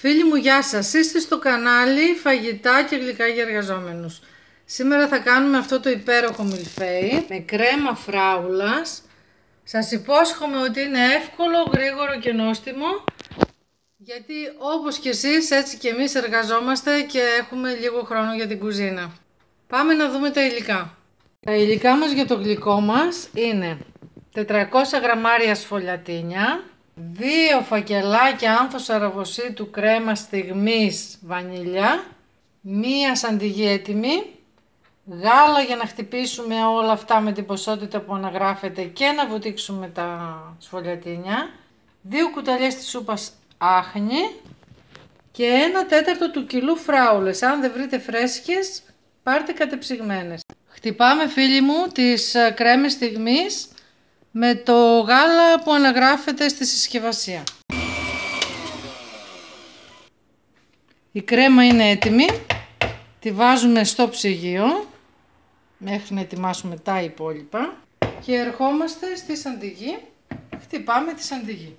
Φίλοι μου, γεια σας! Είστε στο κανάλι Φαγητά και Γλυκά για Εργαζόμενους. Σήμερα θα κάνουμε αυτό το υπέροχο μιλφέι με κρέμα φράουλας. Σας υπόσχομαι ότι είναι εύκολο, γρήγορο και νόστιμο, γιατί όπως και εσείς έτσι και εμείς εργαζόμαστε και έχουμε λίγο χρόνο για την κουζίνα. Πάμε να δούμε τα υλικά. Τα υλικά μας για το γλυκό μας είναι 400 γραμμάρια σφολιατίνια, 2 φακελάκια άνθος αραβοσίτου κρέμα στιγμής βανίλια, 1 σαντιγί έτοιμη, γάλα για να χτυπήσουμε όλα αυτά με την ποσότητα που αναγράφεται και να βουτήξουμε τα σφολιατίνια, 2 κουταλιές της σούπας άχνη και 1/4 του κιλού φράουλες. Αν δεν βρείτε φρέσκες, πάρτε κατεψυγμένες. Χτυπάμε, φίλοι μου, τις κρέμες στιγμής με το γάλα που αναγράφεται στη συσκευασία. Η κρέμα είναι έτοιμη. Τη βάζουμε στο ψυγείο μέχρι να ετοιμάσουμε τα υπόλοιπα και ερχόμαστε στη σαντιγί. Χτυπάμε τη σαντιγί.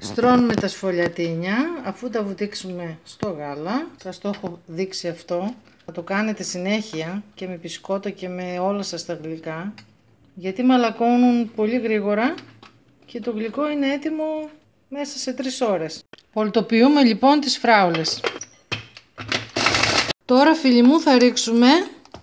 Στρώνουμε τα σφολιατίνια αφού τα βουτήξουμε στο γάλα. Σας το έχω δείξει αυτό. Θα το κάνετε συνέχεια και με μπισκότα και με όλα σας τα γλυκά, γιατί μαλακώνουν πολύ γρήγορα και το γλυκό είναι έτοιμο μέσα σε 3 ώρες. Πολτοποιούμε λοιπόν τις φράουλες. Τώρα, φίλοι μου, θα ρίξουμε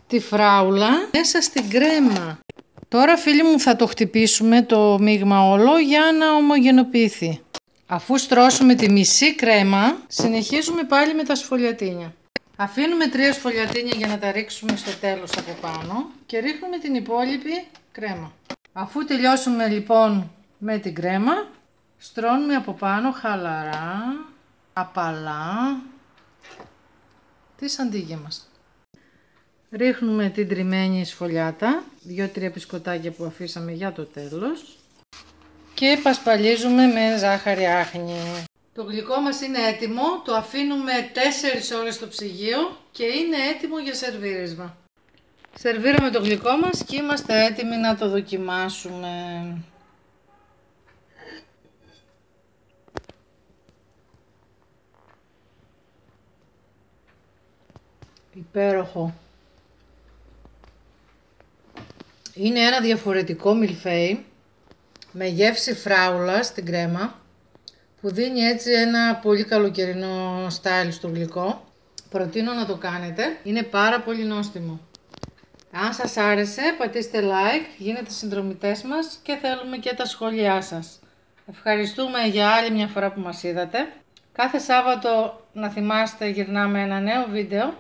τη φράουλα μέσα στην κρέμα. Τώρα, φίλοι μου, θα το χτυπήσουμε το μείγμα όλο για να ομογενοποιηθεί. Αφού στρώσουμε τη μισή κρέμα, συνεχίζουμε πάλι με τα σφολιατίνια. Αφήνουμε 3 σφολιατίνια για να τα ρίξουμε στο τέλος από πάνω και ρίχνουμε την υπόλοιπη κρέμα. Αφού τελειώσουμε λοιπόν με την κρέμα, στρώνουμε από πάνω χαλαρά, απαλά, τη σαντίγια μας. Ρίχνουμε την τριμμένη σφολιάτα, 2-3 πισκοτάκια που αφήσαμε για το τέλος και πασπαλίζουμε με ζάχαρη άχνη. Το γλυκό μας είναι έτοιμο, το αφήνουμε 4 ώρες στο ψυγείο και είναι έτοιμο για σερβίρισμα. Σερβίραμε το γλυκό μας και είμαστε έτοιμοι να το δοκιμάσουμε. Υπέροχο! Είναι ένα διαφορετικό μιλφέι με γεύση φράουλα στην κρέμα, που δίνει έτσι ένα πολύ καλοκαιρινό στάιλ στο γλυκό. Προτείνω να το κάνετε, είναι πάρα πολύ νόστιμο. Αν σας άρεσε, πατήστε like, γίνετε συνδρομητές μας και θέλουμε και τα σχόλιά σας. Ευχαριστούμε για άλλη μια φορά που μας είδατε. Κάθε Σάββατο, να θυμάστε, γυρνάμε ένα νέο βίντεο.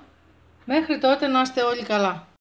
Μέχρι τότε να είστε όλοι καλά.